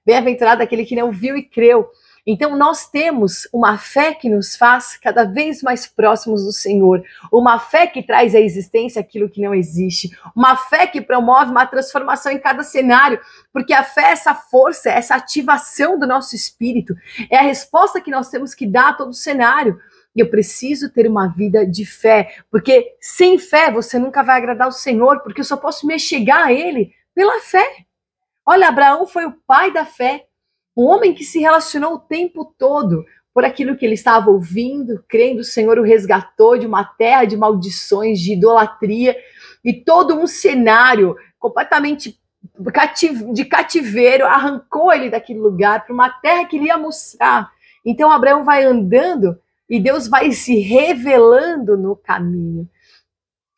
Bem-aventurado aquele que não viu e creu. Então, nós temos uma fé que nos faz cada vez mais próximos do Senhor, uma fé que traz à existência aquilo que não existe, uma fé que promove uma transformação em cada cenário, porque a fé é essa força, é essa ativação do nosso espírito, é a resposta que nós temos que dar a todo cenário. E eu preciso ter uma vida de fé, porque sem fé você nunca vai agradar o Senhor, porque eu só posso me chegar a Ele pela fé. Olha, Abraão foi o pai da fé. Um homem que se relacionou o tempo todo por aquilo que ele estava ouvindo, crendo, o Senhor o resgatou de uma terra de maldições, de idolatria, e todo um cenário completamente de cativeiro arrancou ele daquele lugar para uma terra que ele ia mostrar. Então Abraão vai andando e Deus vai se revelando no caminho.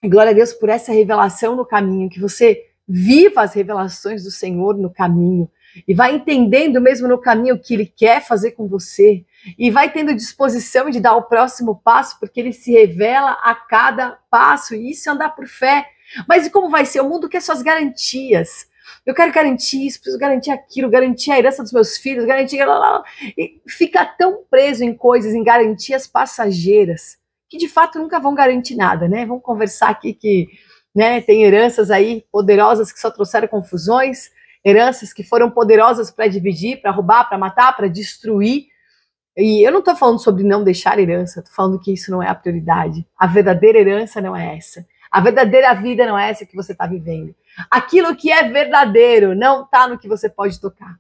Glória a Deus por essa revelação no caminho, que você viva as revelações do Senhor no caminho. E vai entendendo mesmo no caminho o que ele quer fazer com você. E vai tendo disposição de dar o próximo passo, porque ele se revela a cada passo. E isso é andar por fé. Mas e como vai ser? O mundo quer suas garantias. Eu quero garantir isso, preciso garantir aquilo, garantir a herança dos meus filhos, garantir... Lá, lá, lá. E fica tão preso em coisas, em garantias passageiras, que de fato nunca vão garantir nada, né? Vamos conversar aqui que né, tem heranças aí poderosas que só trouxeram confusões, heranças que foram poderosas para dividir, para roubar, para matar, para destruir. E eu não estou falando sobre não deixar herança, estou falando que isso não é a prioridade. A verdadeira herança não é essa. A verdadeira vida não é essa que você está vivendo. Aquilo que é verdadeiro não está no que você pode tocar,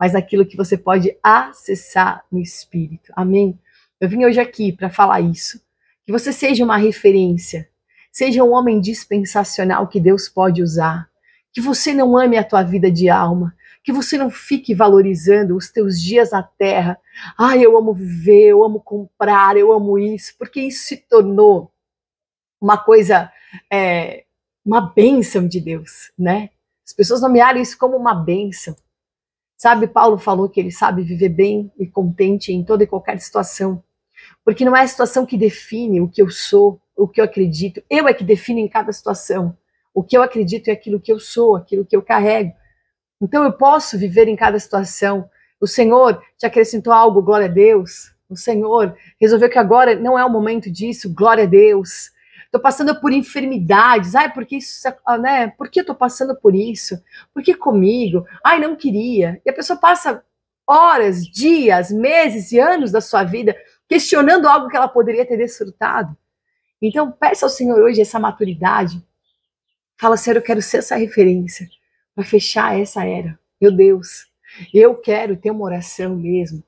mas naquilo que você pode acessar no Espírito. Amém? Eu vim hoje aqui para falar isso. Que você seja uma referência, seja um homem dispensacional que Deus pode usar. Que você não ame a tua vida de alma, que você não fique valorizando os teus dias na terra. Ah, eu amo viver, eu amo comprar, eu amo isso, porque isso se tornou uma coisa, é, uma bênção de Deus, né? As pessoas nomearam isso como uma bênção. Sabe, Paulo falou que ele sabe viver bem e contente em toda e qualquer situação, porque não é a situação que define o que eu sou, o que eu acredito, eu é que defino em cada situação. O que eu acredito é aquilo que eu sou, aquilo que eu carrego. Então eu posso viver em cada situação. O Senhor te acrescentou algo, glória a Deus. O Senhor resolveu que agora não é o momento disso, glória a Deus. Estou passando por enfermidades. Ai, porque isso, né? Por que eu estou passando por isso? Por que comigo? Ai, não queria. E a pessoa passa horas, dias, meses e anos da sua vida questionando algo que ela poderia ter desfrutado. Então, peça ao Senhor hoje essa maturidade. Fala, Senhor, eu quero ser essa referência para fechar essa era. Meu Deus, eu quero ter uma oração mesmo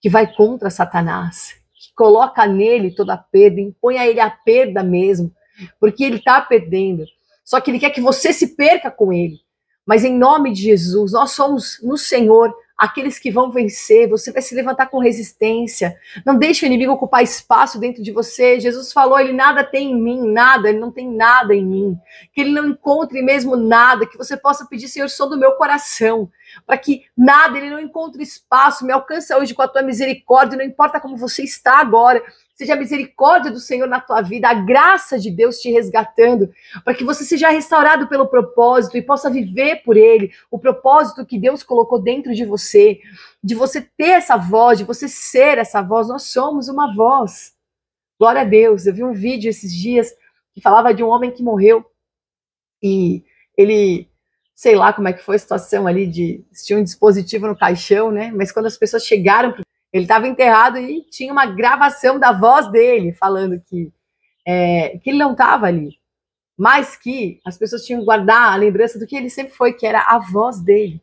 que vai contra Satanás, que coloca nele toda a perda, impõe a ele a perda mesmo, porque ele está perdendo. Só que ele quer que você se perca com ele. Mas em nome de Jesus, nós somos no Senhor aqueles que vão vencer. Você vai se levantar com resistência. Não deixe o inimigo ocupar espaço dentro de você. Jesus falou, ele nada tem em mim, nada, ele não tem nada em mim. Que ele não encontre mesmo nada, que você possa pedir, Senhor, sou do meu coração. Para que nada, ele não encontre espaço. Me alcança hoje com a tua misericórdia, não importa como você está agora. Seja a misericórdia do Senhor na tua vida, a graça de Deus te resgatando, para que você seja restaurado pelo propósito e possa viver por ele, o propósito que Deus colocou dentro de você, de você ter essa voz, de você ser essa voz. Nós somos uma voz. Glória a Deus. Eu vi um vídeo esses dias que falava de um homem que morreu e ele, sei lá como é que foi a situação ali, de tinha um dispositivo no caixão, né? Mas quando as pessoas chegaram pro ele estava enterrado e tinha uma gravação da voz dele falando que, é, que ele não estava ali, mas que as pessoas tinham que guardar a lembrança do que ele sempre foi, que era a voz dele.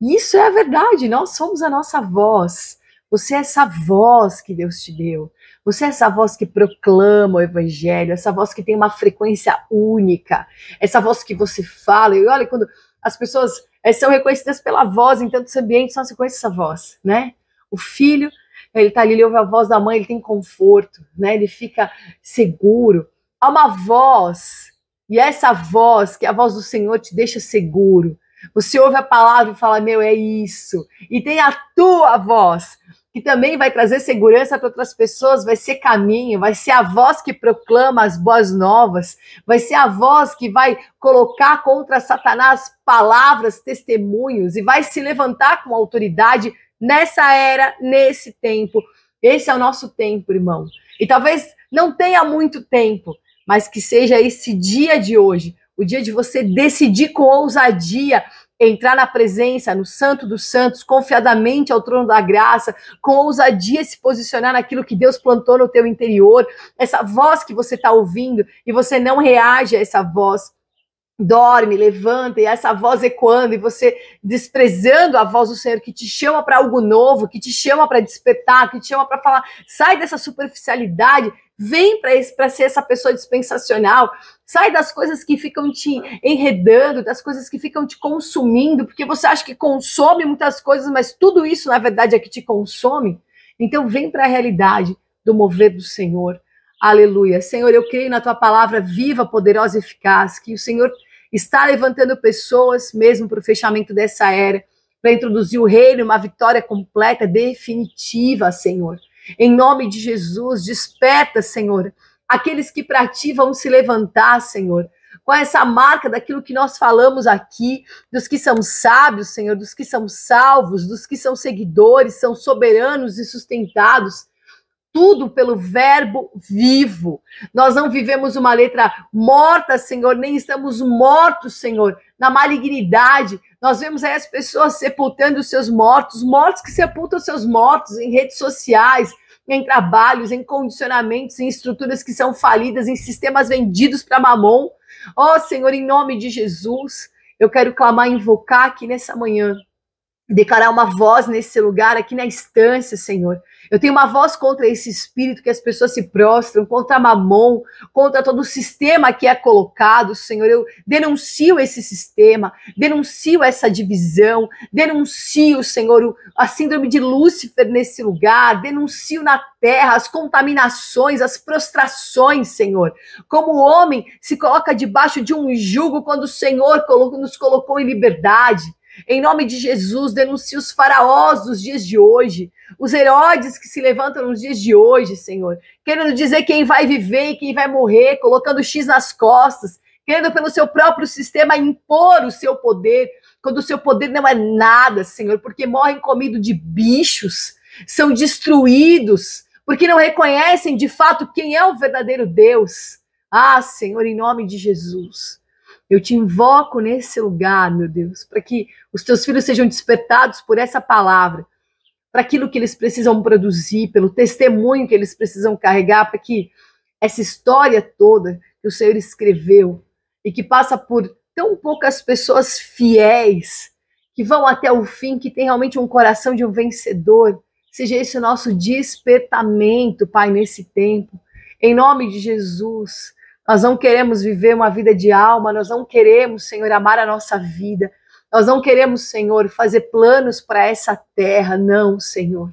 E isso é a verdade, nós somos a nossa voz. Você é essa voz que Deus te deu. Você é essa voz que proclama o evangelho, essa voz que tem uma frequência única, essa voz que você fala. E olha, quando as pessoas são reconhecidas pela voz em tantos ambientes, só se conhece essa voz, né? O filho, ele tá ali, ele ouve a voz da mãe, ele tem conforto, né? Ele fica seguro. Há uma voz, e essa voz, que é a voz do Senhor, te deixa seguro. Você ouve a palavra e fala, meu, é isso. E tem a tua voz, que também vai trazer segurança para outras pessoas, vai ser caminho, vai ser a voz que proclama as boas novas, vai ser a voz que vai colocar contra Satanás palavras, testemunhos, e vai se levantar com autoridade nessa era, nesse tempo. Esse é o nosso tempo, irmão. E talvez não tenha muito tempo, mas que seja esse dia de hoje, o dia de você decidir com ousadia entrar na presença, no Santo dos Santos, confiadamente ao trono da graça, com ousadia se posicionar naquilo que Deus plantou no teu interior, essa voz que você está ouvindo e você não reage a essa voz. Dorme, levanta, e essa voz ecoando, e você desprezando a voz do Senhor, que te chama para algo novo, que te chama para despertar, que te chama para falar, sai dessa superficialidade, vem para ser essa pessoa dispensacional, sai das coisas que ficam te enredando, das coisas que ficam te consumindo, porque você acha que consome muitas coisas, mas tudo isso, na verdade, é que te consome. Então, vem para a realidade do mover do Senhor. Aleluia. Senhor, eu creio na tua palavra viva, poderosa e eficaz, que o Senhor está levantando pessoas mesmo para o fechamento dessa era, para introduzir o reino, uma vitória completa, definitiva, Senhor. Em nome de Jesus, desperta, Senhor, aqueles que para ti vão se levantar, Senhor, com essa marca daquilo que nós falamos aqui, dos que são sábios, Senhor, dos que são salvos, dos que são seguidores, são soberanos e sustentados, tudo pelo verbo vivo. Nós não vivemos uma letra morta, Senhor, nem estamos mortos, Senhor, na malignidade. Nós vemos aí as pessoas sepultando os seus mortos, mortos que sepultam os seus mortos em redes sociais, em trabalhos, em condicionamentos, em estruturas que são falidas, em sistemas vendidos para mamon. Ó, Senhor, em nome de Jesus, eu quero clamar e invocar aqui nessa manhã, declarar uma voz nesse lugar, aqui na instância, Senhor. Eu tenho uma voz contra esse espírito que as pessoas se prostram, contra mamon, contra todo o sistema que é colocado, Senhor. Eu denuncio esse sistema, denuncio essa divisão, denuncio, Senhor, a síndrome de Lúcifer nesse lugar, denuncio na terra as contaminações, as prostrações, Senhor. Como o homem se coloca debaixo de um jugo quando o Senhor nos colocou em liberdade. Em nome de Jesus, denuncio os faraós dos dias de hoje, os Herodes que se levantam nos dias de hoje, Senhor, querendo dizer quem vai viver e quem vai morrer, colocando X nas costas, querendo pelo seu próprio sistema impor o seu poder, quando o seu poder não é nada, Senhor, porque morrem comidos de bichos, são destruídos, porque não reconhecem de fato quem é o verdadeiro Deus. Ah, Senhor, em nome de Jesus, eu te invoco nesse lugar, meu Deus, para que os teus filhos sejam despertados por essa palavra, para aquilo que eles precisam produzir, pelo testemunho que eles precisam carregar, para que essa história toda que o Senhor escreveu e que passa por tão poucas pessoas fiéis, que vão até o fim, que tem realmente um coração de um vencedor, seja esse o nosso despertamento, Pai, nesse tempo. Em nome de Jesus, nós não queremos viver uma vida de alma, nós não queremos, Senhor, amar a nossa vida, nós não queremos, Senhor, fazer planos para essa terra, não, Senhor.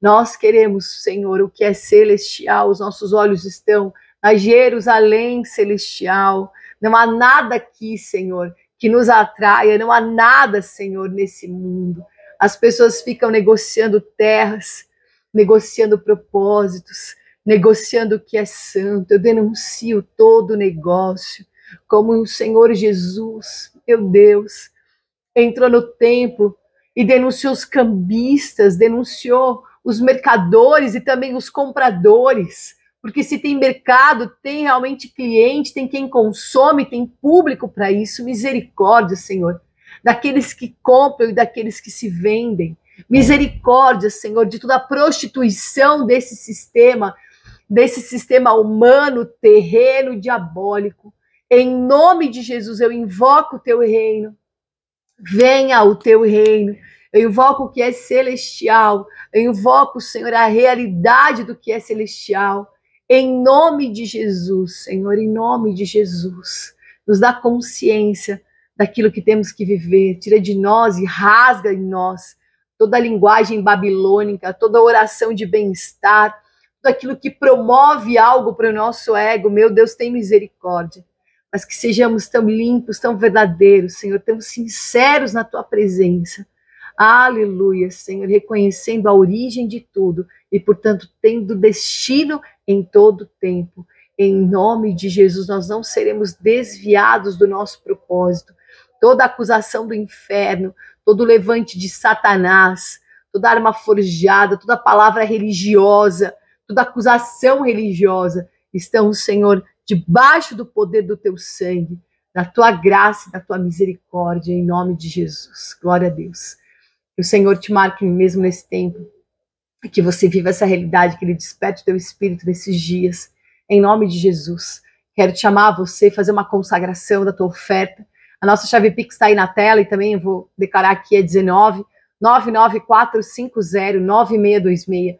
Nós queremos, Senhor, o que é celestial, os nossos olhos estão na Jerusalém celestial. Não há nada aqui, Senhor, que nos atraia, não há nada, Senhor, nesse mundo. As pessoas ficam negociando terras, negociando propósitos, negociando o que é santo. Eu denuncio todo negócio, como o Senhor Jesus, meu Deus, entrou no templo e denunciou os cambistas, denunciou os mercadores e também os compradores, porque se tem mercado, tem realmente cliente, tem quem consome, tem público para isso. Misericórdia, Senhor, daqueles que compram e daqueles que se vendem. Misericórdia, Senhor, de toda a prostituição desse sistema, desse sistema humano, terreno, diabólico. Em nome de Jesus, eu invoco o teu reino. Venha o teu reino. Eu invoco o que é celestial. Eu invoco, Senhor, a realidade do que é celestial. Em nome de Jesus, Senhor, em nome de Jesus. Nos dá consciência daquilo que temos que viver. Tira de nós e rasga em nós toda a linguagem babilônica, toda a oração de bem-estar, tudo aquilo que promove algo para o nosso ego. Meu Deus, tem misericórdia. Mas que sejamos tão limpos, tão verdadeiros, Senhor, tão sinceros na Tua presença. Aleluia, Senhor, reconhecendo a origem de tudo e, portanto, tendo destino em todo o tempo. Em nome de Jesus, nós não seremos desviados do nosso propósito. Toda acusação do inferno, todo levante de Satanás, toda arma forjada, toda palavra religiosa, toda acusação religiosa, estão, Senhor, debaixo do poder do teu sangue, da tua graça e da tua misericórdia, em nome de Jesus. Glória a Deus. Que o Senhor te marque mesmo nesse tempo, e que você viva essa realidade, que Ele desperte o teu espírito nesses dias, em nome de Jesus. Quero te chamar a você, fazer uma consagração da tua oferta. A nossa chave Pix está aí na tela e também eu vou declarar aqui, é dezenove, nove nove quatro cinco zero, nove seis dois seis.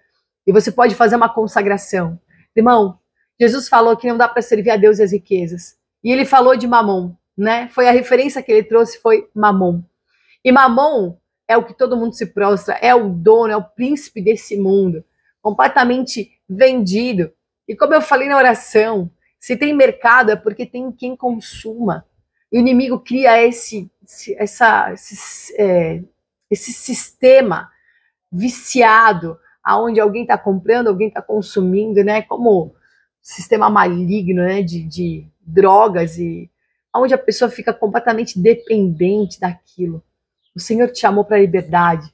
E você pode fazer uma consagração. Irmão, Jesus falou que não dá para servir a Deus e as riquezas. E ele falou de Mamon, né? Foi a referência que ele trouxe, foi Mamon. E Mamon é o que todo mundo se prostra, é o dono, é o príncipe desse mundo, completamente vendido. E como eu falei na oração, se tem mercado é porque tem quem consuma. E o inimigo cria esse, essa, esse, é, esse sistema viciado, onde alguém está comprando, alguém está consumindo, né? Como sistema maligno, né, de, de drogas, e onde a pessoa fica completamente dependente daquilo. O Senhor te chamou para a liberdade.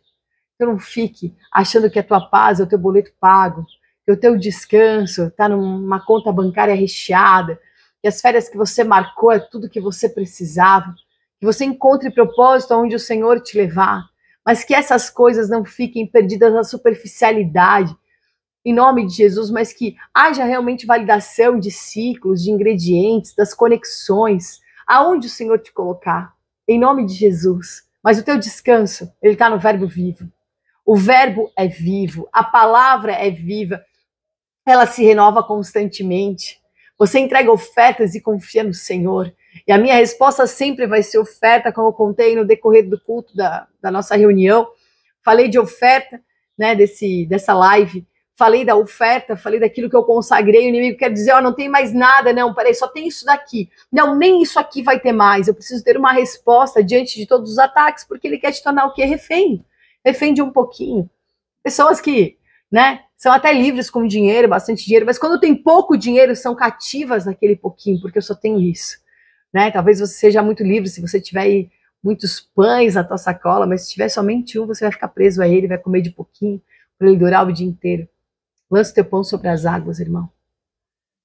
Então não fique achando que a tua paz é o teu boleto pago, que o teu descanso está numa conta bancária recheada, que as férias que você marcou é tudo que você precisava, que você encontre propósito onde o Senhor te levar, mas que essas coisas não fiquem perdidas na superficialidade, em nome de Jesus, mas que haja realmente validação de ciclos, de ingredientes, das conexões, aonde o Senhor te colocar, em nome de Jesus. Mas o teu descanso, ele está no verbo vivo. O verbo é vivo, a palavra é viva, ela se renova constantemente. Você entrega ofertas e confia no Senhor. E a minha resposta sempre vai ser oferta, como eu contei no decorrer do culto da, da nossa reunião. Falei de oferta, né, desse, dessa live. Falei da oferta, falei daquilo que eu consagrei. O inimigo quer dizer, ó, não tem mais nada, não, peraí, só tem isso daqui. Não, nem isso aqui vai ter mais. Eu preciso ter uma resposta diante de todos os ataques, porque ele quer te tornar o quê? Refém. Refém de um pouquinho. Pessoas que, né, são até livres com dinheiro, bastante dinheiro, mas quando tem pouco dinheiro, são cativas naquele pouquinho, porque eu só tenho isso, né? Talvez você seja muito livre se você tiver aí muitos pães na tua sacola, mas se tiver somente um, você vai ficar preso a ele, vai comer de pouquinho, para ele durar o dia inteiro. Lança o teu pão sobre as águas, irmão.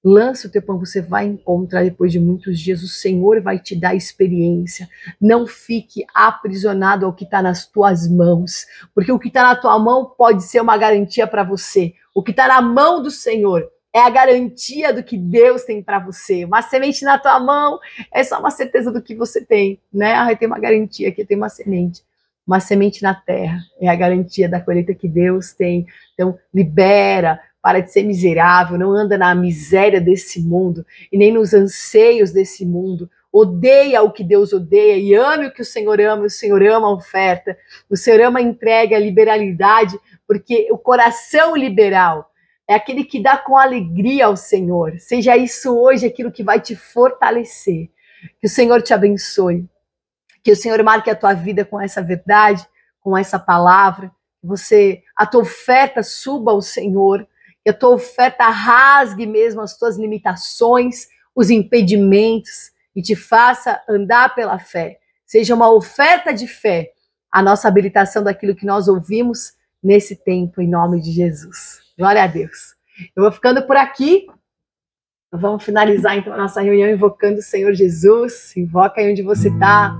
Lança o teu pão, você vai encontrar depois de muitos dias, o Senhor vai te dar experiência. Não fique aprisionado ao que está nas tuas mãos, porque o que está na tua mão pode ser uma garantia para você. O que está na mão do Senhor é a garantia do que Deus tem para você. Uma semente na tua mão é só uma certeza do que você tem, né? Ah, tem uma garantia aqui, tem uma semente. Uma semente na terra é a garantia da colheita que Deus tem. Então, libera. Para de ser miserável, não anda na miséria desse mundo e nem nos anseios desse mundo. Odeia o que Deus odeia e ame o que o Senhor ama. O Senhor ama a oferta, o Senhor ama a entrega, a liberalidade, porque o coração liberal é aquele que dá com alegria ao Senhor. Seja isso hoje aquilo que vai te fortalecer. Que o Senhor te abençoe, que o Senhor marque a tua vida com essa verdade, com essa palavra. Você, a tua oferta suba ao Senhor. Que a tua oferta rasgue mesmo as tuas limitações, os impedimentos e te faça andar pela fé. Seja uma oferta de fé, a nossa habilitação daquilo que nós ouvimos nesse tempo, em nome de Jesus. Glória a Deus. Eu vou ficando por aqui. Vamos finalizar então a nossa reunião invocando o Senhor Jesus. Invoca aí onde você está.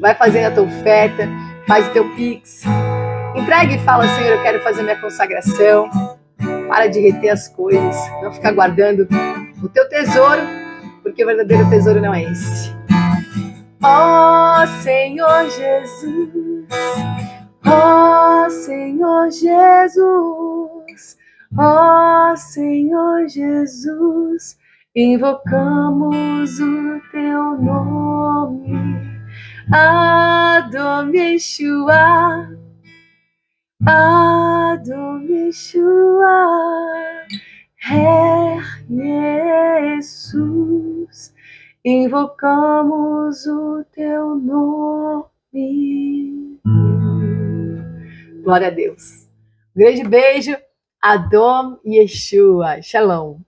Vai fazendo a tua oferta, faz o teu pix. Entrega e fala, Senhor, eu quero fazer minha consagração. Para de reter as coisas, não ficar guardando o teu tesouro, porque o verdadeiro tesouro não é esse. Ó Senhor Jesus, ó Senhor Jesus, ó Senhor Jesus, invocamos o teu nome, Adon Yeshua, Adon Yeshua, Herr Jesus, invocamos o teu nome. Glória a Deus. Um grande beijo, Adon Yeshua. Shalom.